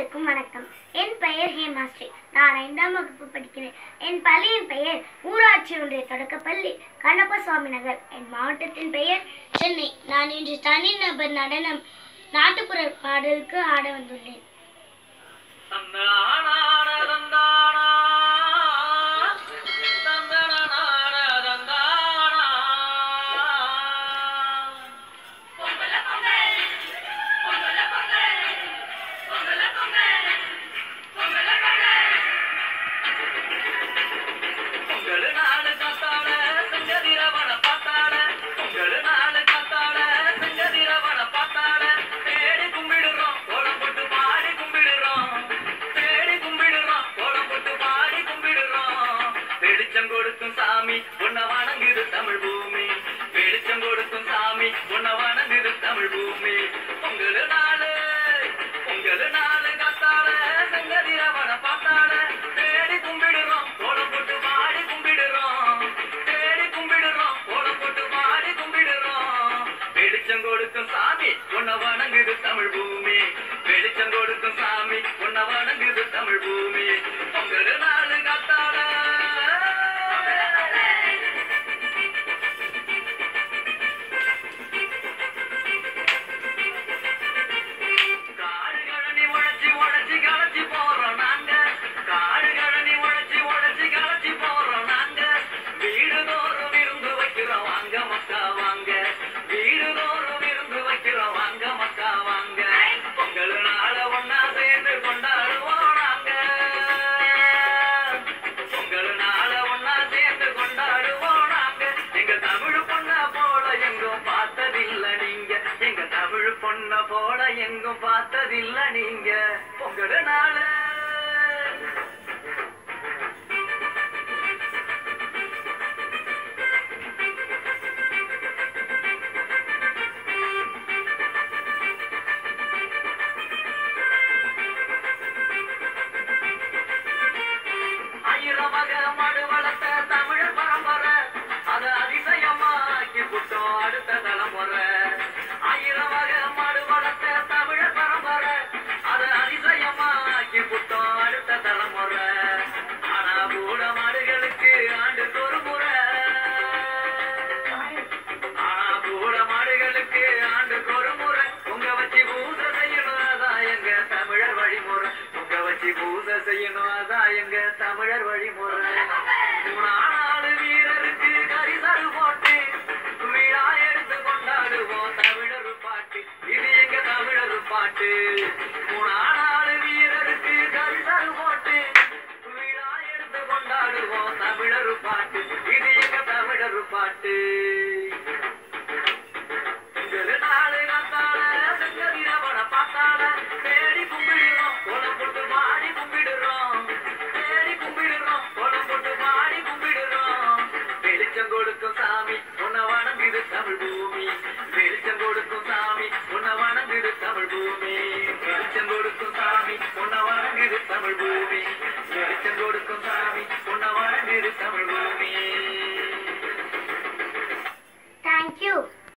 அனைவருக்கும் வணக்கம். என் பெயர் ஹேமாஸ்ரீ. நான் 5ஆம் வகுப்பு படிக்கிறேன். என் பள்ளியின் பெயர் ஊராட்சி ஒன்றிய தொடக்கப்பள்ளி, கண்ணப்பசுவாமி நகர். என் மாவட்டத்தின் பெயர் சென்னை. நான் இன்று தனிநபர் நடனம் நாட்டுப்புற பாடலுக்கு ஆட வந்துள்ளேன். கொடுக்கும் சாமி உன்னை வணங்குது தமிழ் பூமி, வெளிச்சம் கொடுக்கும் சாமி உன்னை வணங்குது தமிழ் பூமி. பொங்கல் நாளே பொங்கல் நாளே காத்தால சங்கதிரவன பார்த்தால தேடி கும்பிடுறோம், கோலம் போட்டு பாடி கும்பிடுறோம், தேடி கும்பிடுறோம், கோலம் போட்டு பாடி கும்பிடுறோம். வெளிச்சம் கொடுக்கும் சாமி உன்னை வணங்குது தமிழ் பூமி, வெளிச்சம் கொடுக்கும் சாமி உன்னை வணங்குது தமிழ் பூமி. பொங்கல் நாளே காத்தால பொன்ன போல எங்கும் பார்த்ததில்ல நீங்க. பொங்கல் நாள அயிரமக மடு வளர்த்த தமிழ் பரம்பரை அது அதிசயமாக்கி புட்டோம் அடுத்த தலைமுறை. அயிரமக மடு வளர்த்த தமிழ் பரம்பரை அது அதிசயமாக்கி புட்டோம் அடுத்த தலைமுறை. ஆனா கூட மாடுகளுக்கு ஆண்டுக்கு ஒரு முறை, ஆனா கூட மாடுகளுக்கு ஆண்டுக்கு ஒரு முறை உங்க வச்சு பூசை செய்யணும் அதான் எங்க தமிழர் வழிமுறை, உங்க வச்சு பூசை செய்யணும் அதான் எங்க தமிழர் வழிமுறை. மூணானாலு வீரருக்கு கரிசல் போட்டு விழா எடுத்து கொண்டாடுவோம் தமிழரு பாட்டு, இது எங்க தமிழரு பாட்டு. நாலு காத்தால செங்கதிரவன பார்த்தால தேடி கும்பிடுறோம், கோலம் போட்டு பாடி கும்பிடுறோம், தேடி கும்பிடுறோம், கோலம் போட்டு பாடி கும்பிடுறோம். வெளிச்சம் கொடுக்கும் சாமி உன்னை வணங்குது தமிழ் பூமி, வெளிச்சம் கொடுக்கும் சாமி உன்னை வணங்குது தமிழ் பூமி, வெளிச்சம் கொடுக்கும் சாமி உன்னை வணங்குது தமிழ் பூமி.